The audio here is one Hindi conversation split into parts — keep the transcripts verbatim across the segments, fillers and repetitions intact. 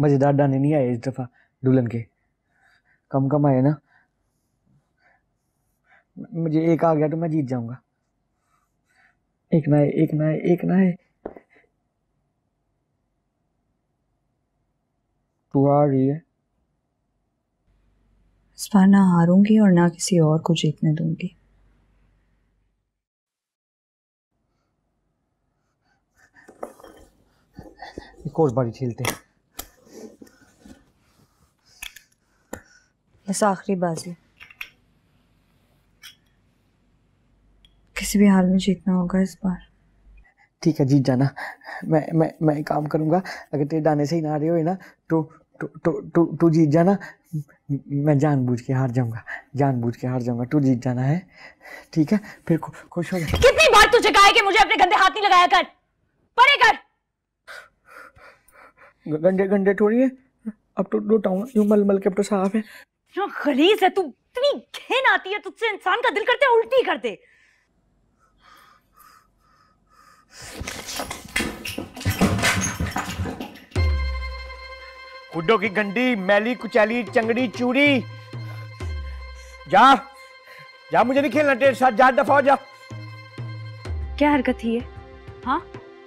मज़ेदार दाने नहीं आए इस दफ़ा दुल्हन के, कम कम आए ना। मुझे एक आ गया तो मैं जीत जाऊंगा। एक ना है, एक ना है, एक ना है। तू आ रही है? इस बार ना हारूंगी और ना किसी और को जीतने दूंगी। एक और बारी खेलते हैं, बस आखिरी बाजी। किसी भी हाल में जीतना होगा इस बार। ठीक है, जीत जाना। मैं मैं मैं एक काम करूंगा, अगर तेरे दाने से ही ना रहे हो ना तो तू तो, तो, तो, जीत जाना। मैं जानबूझ के हार जाऊंगा, जानबूझ के हार जाऊंगा। तू जीत जाना है, ठीक है? फिर खुश हो जा। कितनी बार तुझे कहा है कि मुझे अपने गंदे हाथ नहीं लगाया कर, परे कर। गंदे गंदे थोड़ी है, अब तो दो टाउन यूं मलमल के अब तो साफ है। जो खरीज है तू, इतनी घिन आती है तुझसे, इंसान का दिल करते उल्टी कर दे। गुड्डो की गंदी मैली कुचैली चंगड़ी चूड़ी, जा जा, मुझे नहीं खेलना तेरे साथ, जा दफा जा। क्या हरकत थी ये? हाँ,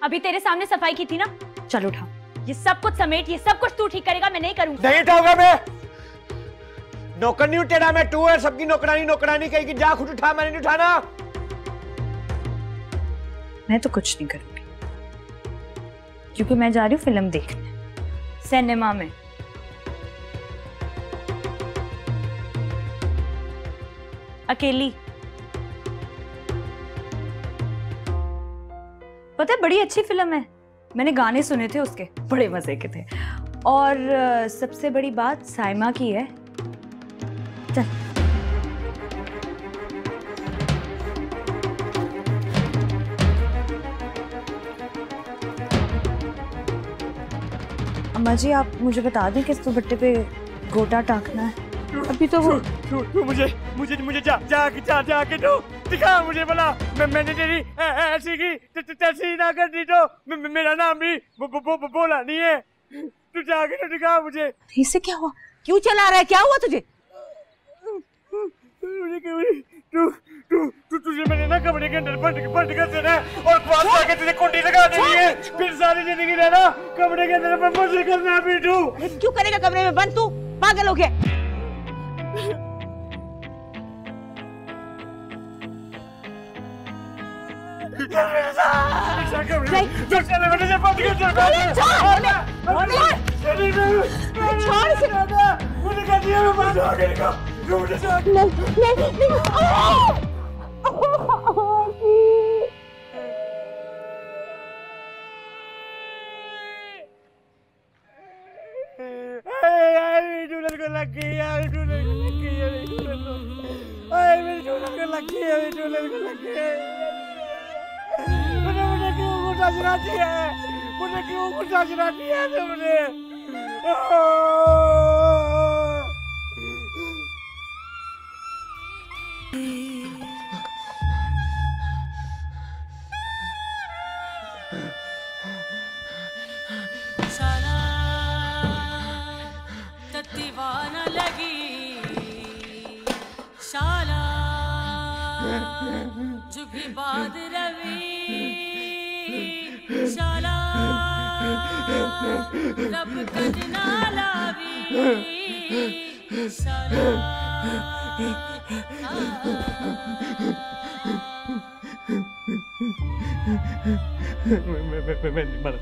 अभी तेरे सामने सफाई की थी ना। चल उठा ये सब कुछ, समेट ये सब कुछ। तू ठीक करेगा, मैं नहीं करूंगा। नहीं उठाऊंगा मैं, नौकर नहीं उठेगा मैं। तू है सबकी नौकरानी, नौकरानी कहेगी जा खुद उठा, मैंने नहीं उठाना। मैं तो कुछ नहीं करूंगी क्योंकि मैं जा रही हूँ फिल्म देखने, सिनेमा में। अकेली। पता है बड़ी अच्छी फिल्म है, मैंने गाने सुने थे उसके, बड़े मजे के थे। और सबसे बड़ी बात साइमा की है। चल जी, आप मुझे बता दें किस दुपट्टे पे गोटा टाकना है। अभी तो वो तू तू मुझे मुझे मुझे जा जा के जा जा के दो, दिखा मुझे भला। मैं मैंने तेरी ऐसी की तैसी ना कर दी तो मेरा नाम भी बोला नहीं है। तू जा के दिखा मुझे। इससे क्या हुआ? क्यों चला रहा है? क्या हुआ तुझे? तू तू तू तुझे मैंने ना कमरे के अंदर बंद बंद कर देना है और बाहर जाके तुझे कुंडी लगा देनी है। फिर सारी जिंदगी रहना कमरे के अंदर बंद करना। बीटू क्यों करेगा कमरे में बंद? तू पागल हो गया? छोड़।